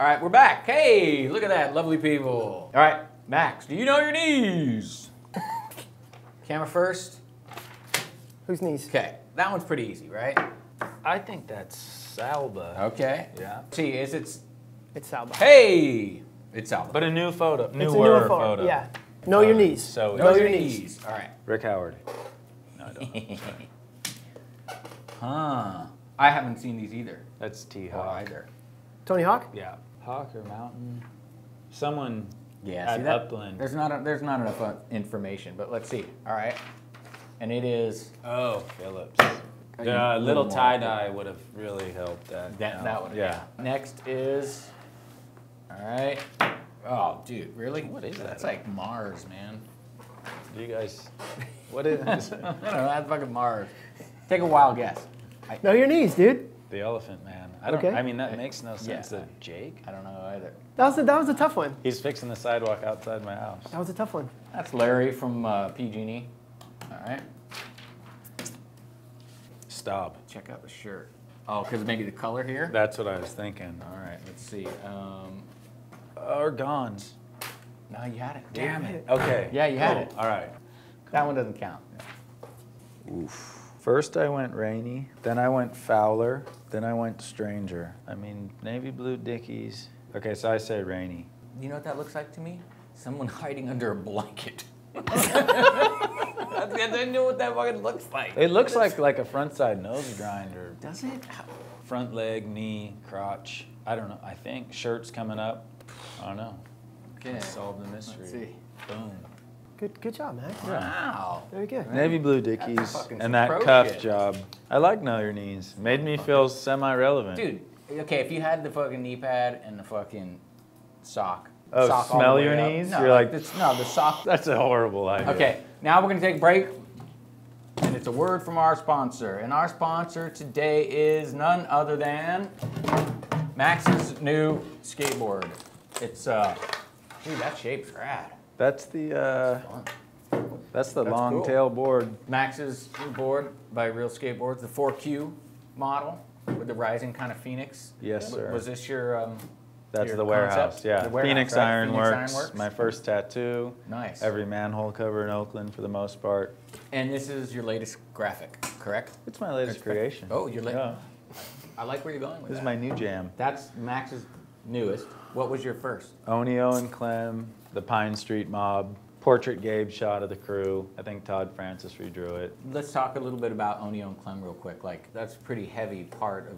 All right, we're back. Hey, look at that, lovely people. All right, Max, do you know your knees? Camera first. Whose knees? Okay, that one's pretty easy, right? I think that's Salba. Okay. Yeah. See, is it's Salba. Hey, it's Salba. But a new photo, newer photo. Yeah. Know your knees. So know your knees. All right. Rick Howard. No, I don't. Huh. I haven't seen these either. That's T-Hawk. Either. Tony Hawk? Yeah. Hawk or Mountain. Someone at Upland. There's not enough information, but let's see. All right. And it is... Oh, Phillips. The little tie-dye would have really helped that. That would have. Yeah. Next is... All right. Oh, dude, really? What is that? That's like Mars, man. You guys... What is this? I don't know. That's fucking Mars. Take a wild guess. Know your knees, dude. The Elephant Man. I don't. Okay. I mean, that makes no sense. Yeah. Jake? I don't know either. That was a tough one. He's fixing the sidewalk outside my house. That was a tough one. That's Larry from PG&E. All right. Stop. Check out the shirt. Oh, because maybe the color here? That's what I was thinking. All right, let's see. Argons. No, you had it. Damn it. Okay. Yeah, you had it. All right. That one doesn't count. Yeah. Oof. First I went Rainy, then I went Fowler, then I went Stranger. I mean, navy blue Dickies. Okay, so I say Rainy. You know what that looks like to me? Someone hiding under a blanket. I didn't know what that fucking looks like. It looks like a front side nose grinder. Does it? Front leg, knee, crotch. I don't know, I think. Shirt's coming up. I don't know. Okay. Let's solve the mystery. Let's see. Boom. Good job, Max. Wow. Very good. Navy blue Dickies and that cuff job. I like Know Your Knees. Made me feel semi-relevant. Dude, okay, if you had the fucking knee pad and the fucking sock. Oh, smell your knees? No, you're like... No, the sock... That's a horrible idea. Okay, now we're going to take a break. And it's a word from our sponsor. And our sponsor today is none other than... Max's new skateboard. It's, Dude, that shape's rad. That's the that's long cool. tail board. Max's new board by Real Skateboards, the 4Q model with the rising kind of Phoenix. Yes, sir. Was this your That's the warehouse, yeah. The warehouse, Phoenix, right? Phoenix Ironworks. My first tattoo. Nice. Every manhole cover in Oakland for the most part. And this is your latest graphic, correct? It's my latest creation. Oh, your latest. Yeah. I like where you're going with this. This is my new jam. That's Max's newest. What was your first? Oneo and Clem. The Pine Street Mob, portrait Gabe shot of the crew. I think Todd Francis redrew it. Let's talk a little bit about Oneo and Clem real quick. Like, that's a pretty heavy part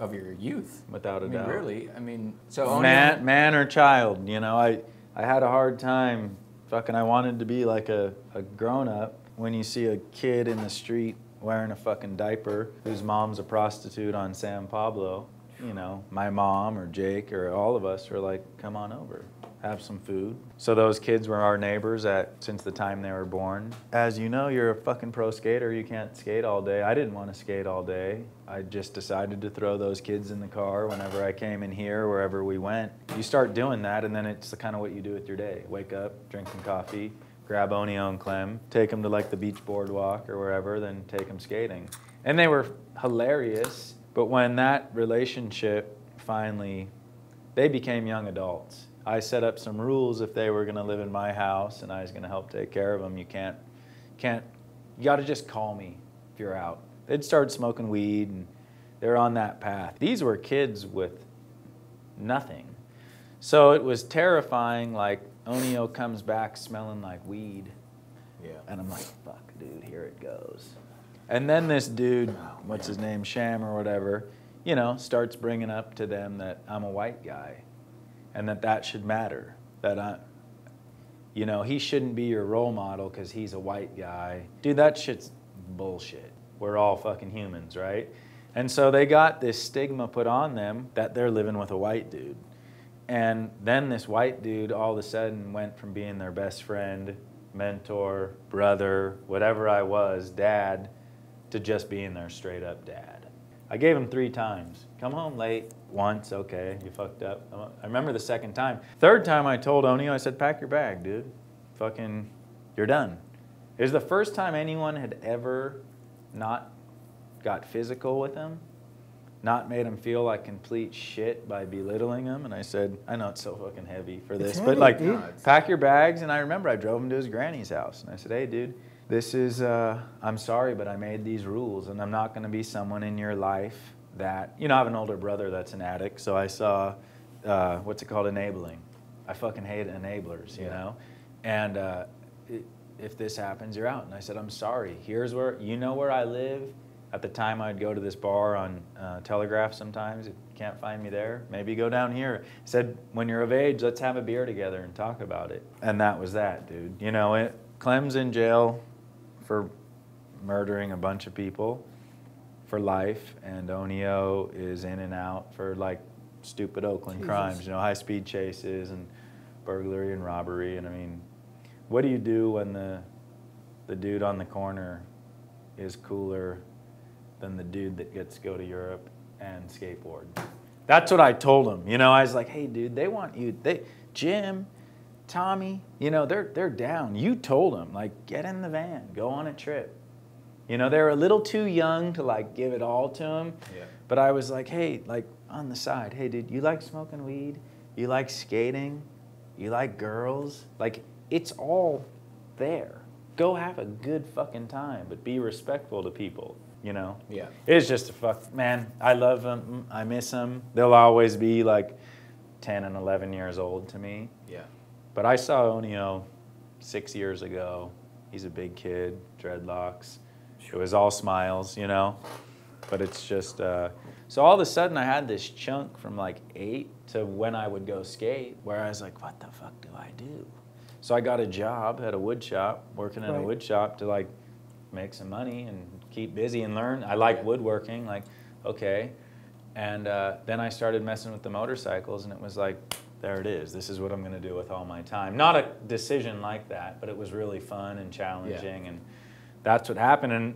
of your youth. Without a doubt. Really, I mean, so Oneo... Man or child, you know, I had a hard time fucking, I wanted to be like a grown-up. When you see a kid in the street wearing a fucking diaper whose mom's a prostitute on San Pablo, you know, my mom or Jake or all of us were like, come on over. Have some food. So those kids were our neighbors since the time they were born. As you know, you're a fucking pro skater. You can't skate all day. I didn't want to skate all day. I just decided to throw those kids in the car whenever I came in here, wherever we went. You start doing that, and then it's the kind of what you do with your day. Wake up, drink some coffee, grab Oneo and Clem, take them to like the beach boardwalk or wherever, then take them skating. And they were hilarious, but when that relationship finally, they became young adults. I set up some rules if they were going to live in my house and I was going to help take care of them. You can't, you got to just call me if you're out. They'd started smoking weed and they're on that path. These were kids with nothing. So it was terrifying, like Oneo comes back smelling like weed. Yeah. And I'm like, fuck, dude, here it goes. And then this dude, what's his name, Sham or whatever, you know, starts bringing up to them that I'm a white guy. And that should matter, that you know, he shouldn't be your role model because he's a white guy. Dude, that shit's bullshit. We're all fucking humans, right? And so they got this stigma put on them that they're living with a white dude. And then this white dude all of a sudden went from being their best friend, mentor, brother, whatever I was, dad, to just being their straight up dad. I gave him 3 times. Come home late. Once, okay, you fucked up. I remember the second time. Third time I told Oneo, I said, pack your bag, dude. Fucking, you're done. It was the first time anyone had ever not got physical with him. not made them feel like complete shit by belittling them. And I said, I know it's so fucking heavy for this, but like, pack your bags. And I remember I drove him to his granny's house. And I said, hey, dude, this is, I'm sorry, but I made these rules. And I'm not going to be someone in your life that, you know, I have an older brother that's an addict. So I saw, what's it called, Enabling. I fucking hate enablers, you know? And if this happens, you're out. And I said, I'm sorry. Here's where, you know where I live. At the time, I'd go to this bar on Telegraph sometimes. If you can't find me there, maybe go down here. Said, when you're of age, let's have a beer together and talk about it. And that was that, dude. You know, it, Clem's in jail for murdering a bunch of people for life, and Oneo is in and out for, like, stupid Oakland crimes, you know, high-speed chases and burglary and robbery. And, I mean, what do you do when the dude on the corner is cooler than the dude that gets to go to Europe and skateboard? That's what I told him. You know, I was like, hey, dude, they want you. They, Jim, Tommy, you know, they're down. You told them, like, get in the van, go on a trip. You know, they're a little too young to, like, give it all to them. Yeah. But I was like, hey, like, on the side, hey, dude, you like smoking weed? You like skating? You like girls? Like, it's all there. Go have a good fucking time, but be respectful to people. You know, yeah, it's just a fuck, man. I love them. I miss them. They'll always be like 10 and 11 years old to me. Yeah. But I saw Oneo 6 years ago. He's a big kid, dreadlocks. It was all smiles, you know. But it's just so all of a sudden I had this chunk from like 8 to when I would go skate, where I was like, what the fuck do I do? So I got a job at a wood shop, working in a wood shop to like make some money and keep busy and learn. I like woodworking, like, okay. And then I started messing with the motorcycles, and it was like, there it is. This is what I'm going to do with all my time. Not a decision like that, but it was really fun and challenging, and that's what happened. And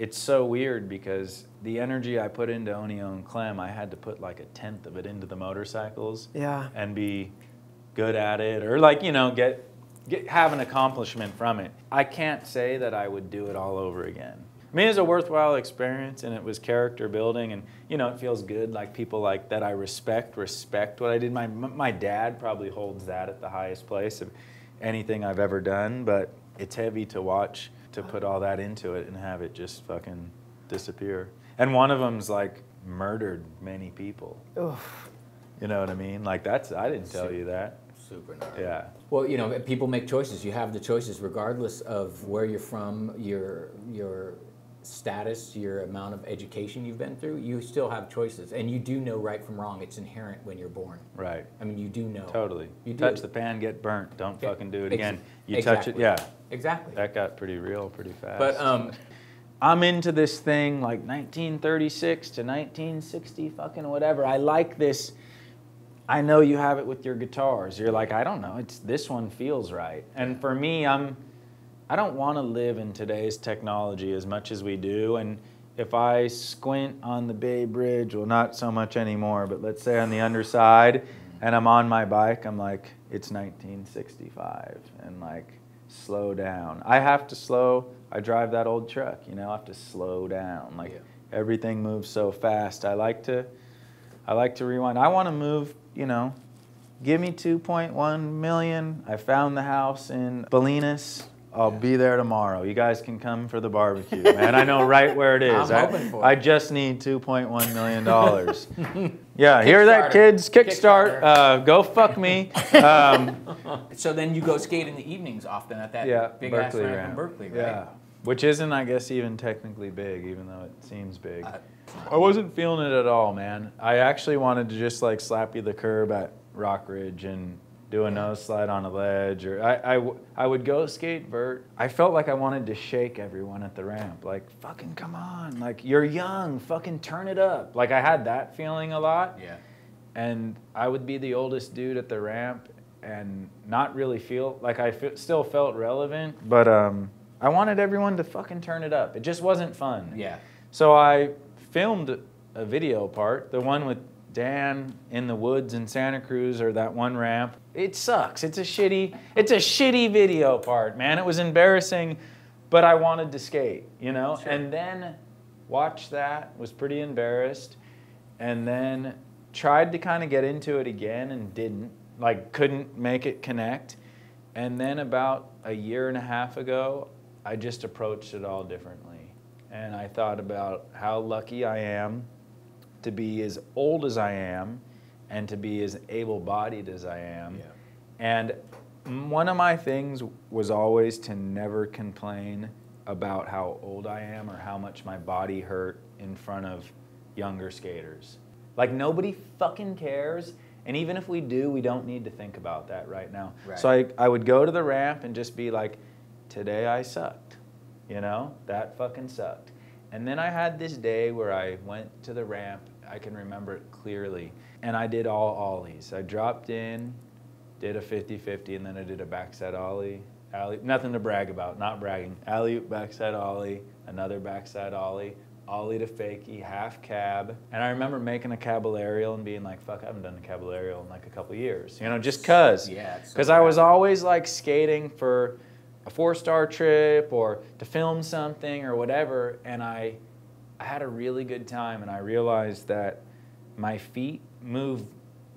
it's so weird because the energy I put into Oneo and Clem, I had to put like 1/10 of it into the motorcycles and be good at it, or like, you know, have an accomplishment from it. I can't say that I would do it all over again. I mean, it was a worthwhile experience, and it was character building, and, you know, it feels good, like, people like that I respect what I did. My dad probably holds that at the highest place of anything I've ever done, but it's heavy to watch, to put all that into it and have it just fucking disappear. And one of them's, like, murdered many people. Oof. You know what I mean? Like, that's, I didn't tell you that. Super nice. Yeah. Well, you know, people make choices. You have the choices regardless of where you're from, your status, your amount of education you've been through. You still have choices, and you do know right from wrong. It's inherent when you're born. Right. I mean, you do know. Totally. You touch the pan, get burnt. Don't fucking do it again. You touch it, yeah. Exactly. That got pretty real pretty fast. But I'm into this thing like 1936 to 1960 fucking whatever. I like this. I know you have it with your guitars. You're like, I don't know, it's this one feels right. And for me, I don't want to live in today's technology as much as we do. And if I squint on the Bay Bridge, well, not so much anymore, but let's say on the underside, and I'm on my bike, I'm like, it's 1965, and like, slow down. I have to slow, I drive that old truck, you know, I have to slow down. Like, everything moves so fast. I like to rewind. I want to move, you know, give me 2.1 million. I found the house in Bellinas. I'll be there tomorrow. You guys can come for the barbecue, man. I know right where it is. I'm hoping for it. I just need $2.1 million. Yeah, hear that, kids? Kickstart. Go fuck me. So then you go skate in the evenings often at that big-ass ramp in Berkeley, right? Yeah. Which isn't, I guess, even technically big, even though it seems big. I wasn't feeling it at all, man. I actually wanted to just like slap you the curb at Rock Ridge and do a nose slide on a ledge, or I would go skate vert. I felt like I wanted to shake everyone at the ramp, like, fucking come on, like, you're young, fucking turn it up. Like, I had that feeling a lot. Yeah. And I would be the oldest dude at the ramp and not really feel like still felt relevant, but I wanted everyone to fucking turn it up. It just wasn't fun. Yeah. So I filmed a video part, the one with Dan in the woods in Santa Cruz, or that one ramp. It sucks. It's a shitty video part, man. It was embarrassing, but I wanted to skate, you know? Sure. And then watch that, was pretty embarrassed. and then tried to kind of get into it again and didn't, like couldn't make it connect. And then about a year and a half ago, I just approached it all differently. And I thought about how lucky I am to be as old as I am and to be as able-bodied as I am. Yeah. And one of my things was always to never complain about how old I am or how much my body hurt in front of younger skaters. Like, nobody fucking cares. And even if we do, we don't need to think about that right now. Right. So I would go to the ramp and just be like, today I sucked. You know, that fucking sucked. And then I had this day where I went to the ramp, I can remember it clearly, and I did all ollies. I dropped in, did a 50-50, and then I did a backside ollie, nothing to brag about, not bragging. Alley-oop, backside ollie, another backside ollie, ollie to fakie, half cab. And I remember making a caballerial and being like, fuck, I haven't done a caballerial in like a couple years, you know, just cause. Yeah. Because I was always like skating for a 4-star trip or to film something or whatever, and I had a really good time, and I realized that my feet move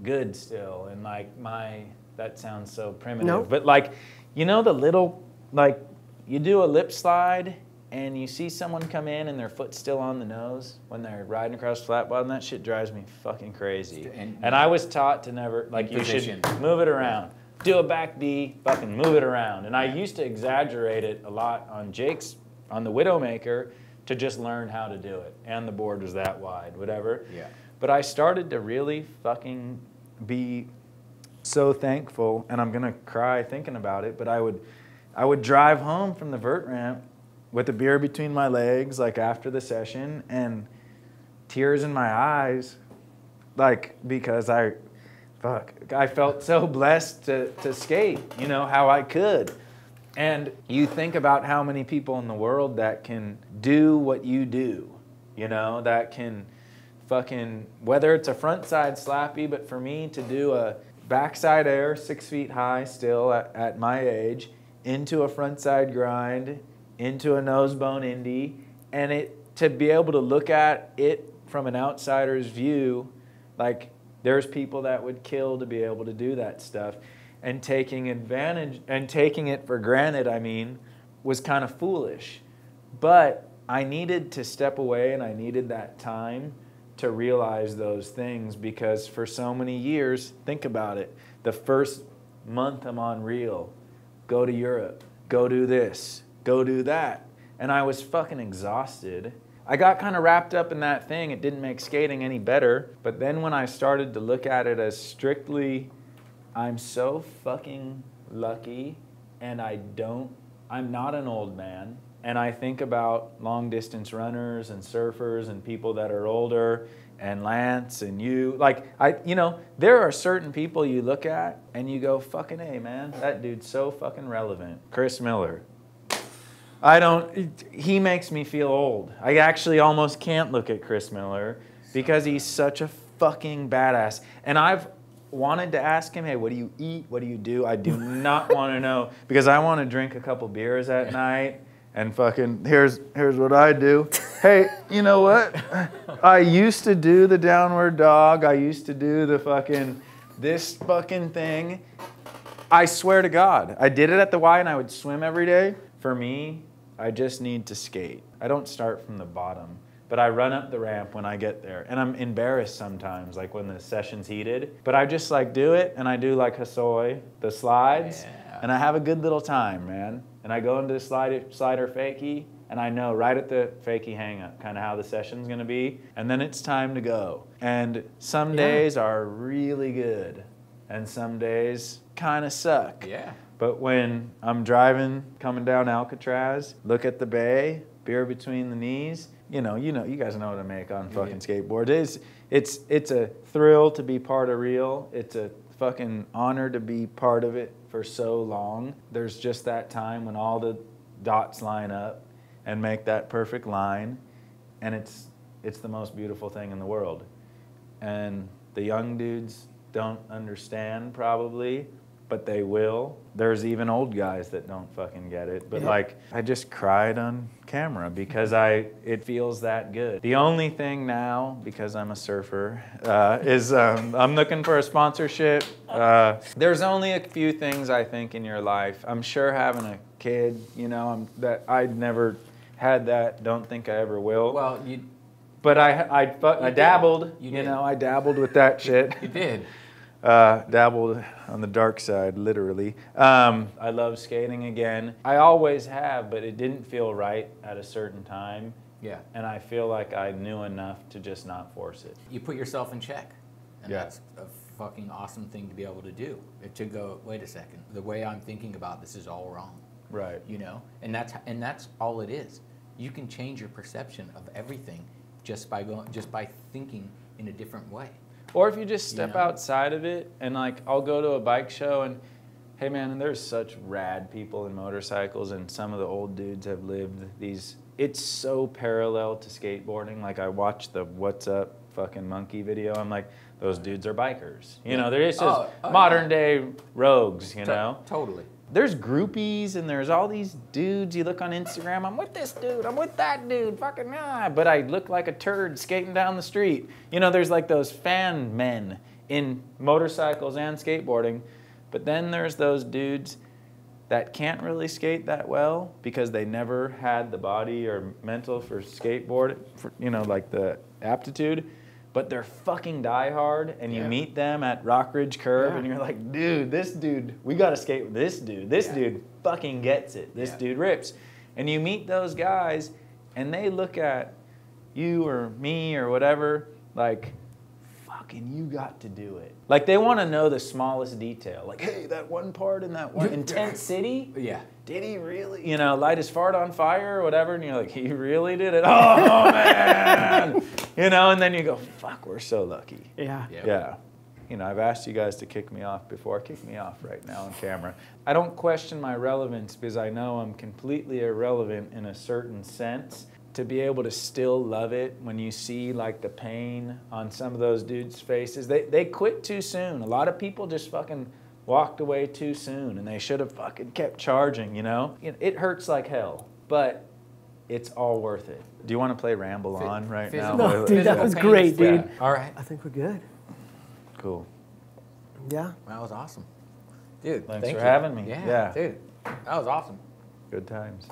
good still, and like my, that sounds so primitive, nope, but like, you know, the little, like, you do a lip slide and you see someone come in and their foot's still on the nose when they're riding across the flat bottom, that shit drives me fucking crazy. And I was taught to never, like, you should move it around. Do a back D, fucking move it around. And I used to exaggerate it a lot on Jake's, on the Widowmaker, to just learn how to do it. And the board was that wide, whatever. Yeah. But I started to really fucking be so thankful, and I'm gonna cry thinking about it, but I would drive home from the vert ramp with a beer between my legs, like after the session, and tears in my eyes, like, because fuck, I felt so blessed to skate, you know, how I could. And you think about how many people in the world that can do what you do, you know, that can fucking, whether it's a frontside slappy, but for me to do a backside air 6 feet high still at my age, into a frontside grind, into a nose bone indie, and it to be able to look at it from an outsider's view, like, there's people that would kill to be able to do that stuff. And taking advantage, and taking it for granted, I mean, was kind of foolish. But I needed to step away, and I needed that time to realize those things, because for so many years, think about it, the first month I'm on Real, go to Europe, go do this, go do that. And I was fucking exhausted. I got kind of wrapped up in that thing. It didn't make skating any better. But then when I started to look at it as strictly, I'm so fucking lucky, and I'm not an old man. And I think about long distance runners and surfers and people that are older, and Lance and you. Like, you know, there are certain people you look at and you go, fucking A, man, that dude's so fucking relevant. Chris Miller. He makes me feel old. I actually almost can't look at Chris Miller because he's such a fucking badass. And I've wanted to ask him, hey, what do you eat? What do you do? I do not want to know, because I want to drink a couple beers at night and fucking, here's what I do. Hey, you know what? I used to do the downward dog. I used to do the fucking, this fucking thing. I swear to God, I did it at the Y, and I would swim every day. For me, I just need to skate. I don't start from the bottom, but I run up the ramp when I get there. And I'm embarrassed sometimes, like when the session's heated. But I just like do it, and I do like Hasoi, the slides, yeah, and I have a good little time, man. And I go into the slider fakie, and I know right at the fakie hang up kind of how the session's gonna be. And then it's time to go. And some days are really good, and some days kind of suck. Yeah. But when I'm driving, coming down Alcatraz, look at the bay, beer between the knees, you know, you guys know what I make on fucking skateboards. It's a thrill to be part of Real. It's a fucking honor to be part of it for so long. There's just that time when all the dots line up and make that perfect line, and it's the most beautiful thing in the world. And the young dudes don't understand, probably, but they will. There's even old guys that don't fucking get it. But like, I just cried on camera because it feels that good. The only thing now, because I'm a surfer, is I'm looking for a sponsorship. There's only a few things I think in your life. I'm sure having a kid, you know, that I'd never had that. Don't think I ever will. Well, you. But I dabbled. You know, I dabbled with that shit. You did. Dabbled on the dark side, literally. I love skating again. I always have, but it didn't feel right at a certain time. Yeah. And I feel like I knew enough to just not force it. You put yourself in check. And that's a fucking awesome thing to be able to do. To go, wait a second, the way I'm thinking about this is all wrong. Right. You know? And that's all it is. You can change your perception of everything just by thinking in a different way. Or if you just step outside of it, and like, I'll go to a bike show and, hey man, and there's such rad people in motorcycles, and some of the old dudes have lived these, it's so parallel to skateboarding. Like I watched the What's Up fucking Monkey video, I'm like, those dudes are bikers. You know, they're just modern day rogues, you know? Totally. There's groupies and there's all these dudes. You look on Instagram, I'm with this dude, I'm with that dude, fucking but I look like a turd skating down the street. You know, there's like those fan men in motorcycles and skateboarding, but then there's those dudes that can't really skate that well because they never had the body or mental for skateboard, you know, like the aptitude. But they're fucking diehard, and you meet them at Rockridge Curb, and you're like, dude, this dude, we gotta skate with this dude. This dude fucking gets it. This dude rips. And you meet those guys, and they look at you or me or whatever, like, fucking, you got to do it. Like, they wanna know the smallest detail. Like, hey, that one part in that one intense city? Yeah. Did he really? You know, light his fart on fire or whatever, and you're like, he really did it? Oh, man! You know, and then you go, fuck, we're so lucky. Yeah. Yep. Yeah. You know, I've asked you guys to kick me off before. Kick me off right now on camera. I don't question my relevance because I know I'm completely irrelevant in a certain sense. To be able to still love it when you see like the pain on some of those dudes' faces. They quit too soon. A lot of people just fucking walked away too soon, and they should have fucking kept charging, you know? It hurts like hell, but it's all worth it. Do you want to play Ramble On right now? No, dude, that was great, dude. Yeah. All right. I think we're good. Cool. Yeah. That was awesome. Dude, thanks for having me. Yeah, dude. That was awesome. Good times.